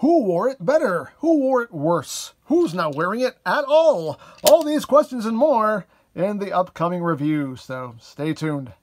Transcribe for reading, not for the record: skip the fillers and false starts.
Who wore it better? Who wore it worse? Who's not wearing it at all? All these questions and more in the upcoming review, so stay tuned.